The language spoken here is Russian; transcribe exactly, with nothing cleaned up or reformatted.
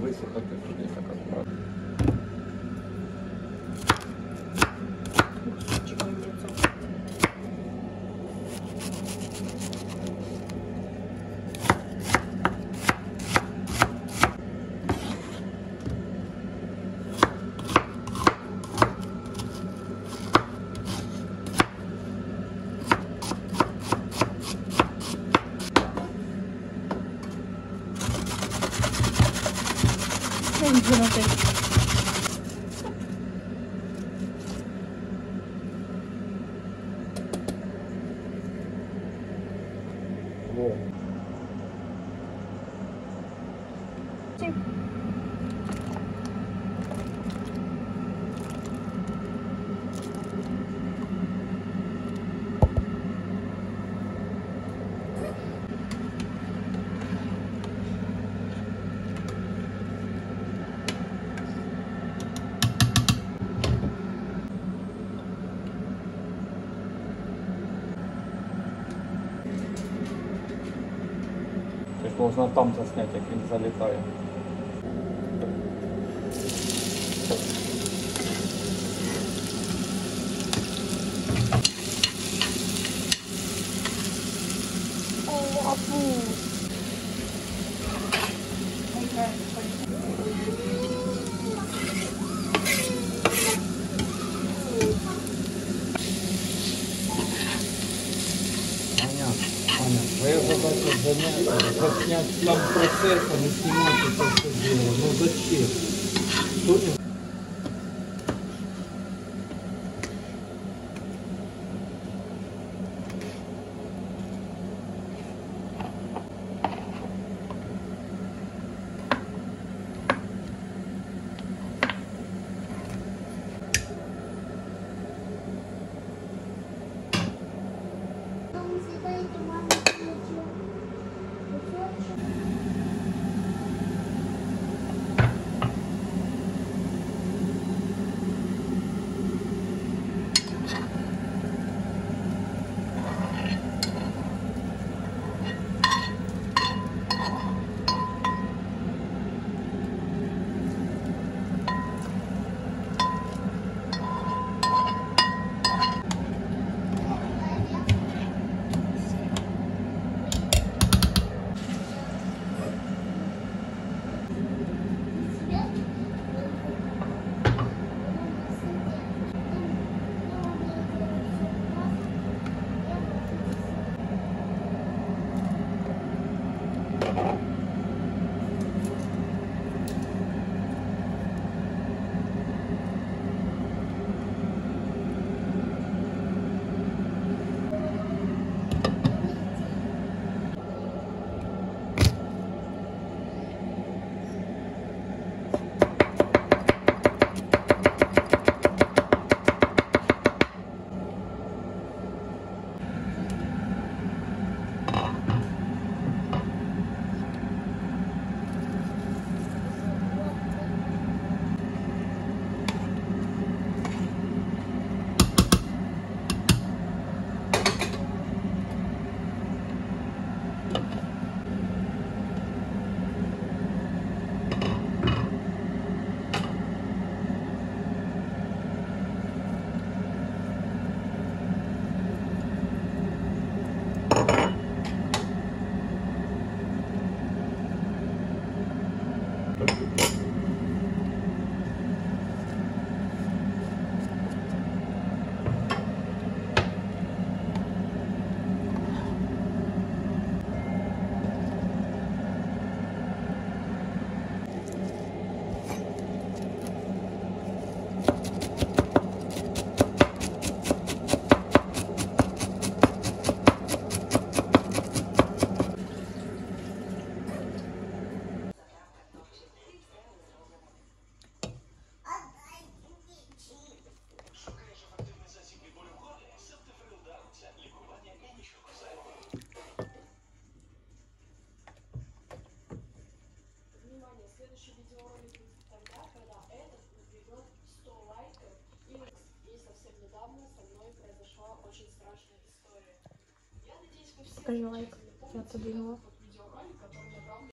Высыпать здесь аккуратно. Должна там заснять, как им залетаю. Заснять сам процесс, а не снимать это все дело. Ну зачем? Что-то... следующий видеоролик будет тогда, когда этот наберет сто лайков. И, и совсем недавно со мной произошла очень страшная история. Я надеюсь, вы все... Ой, лайк. Я подвинула.